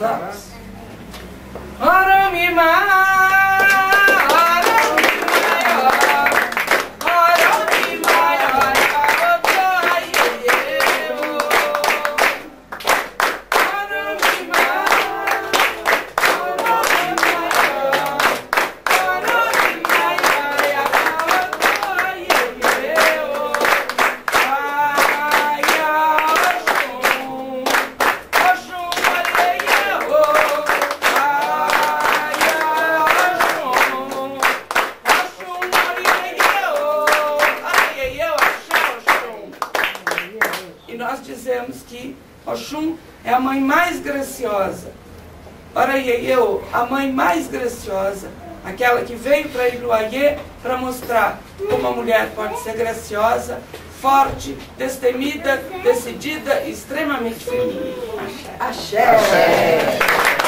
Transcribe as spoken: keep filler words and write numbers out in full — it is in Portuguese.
Vamos. Nós dizemos que Oxum é a mãe mais graciosa. Ora, Ieyeo, a mãe mais graciosa, aquela que veio para Iluaie para mostrar como a mulher pode ser graciosa, forte, destemida, decidida e extremamente feminina. Axé! Axé. Axé.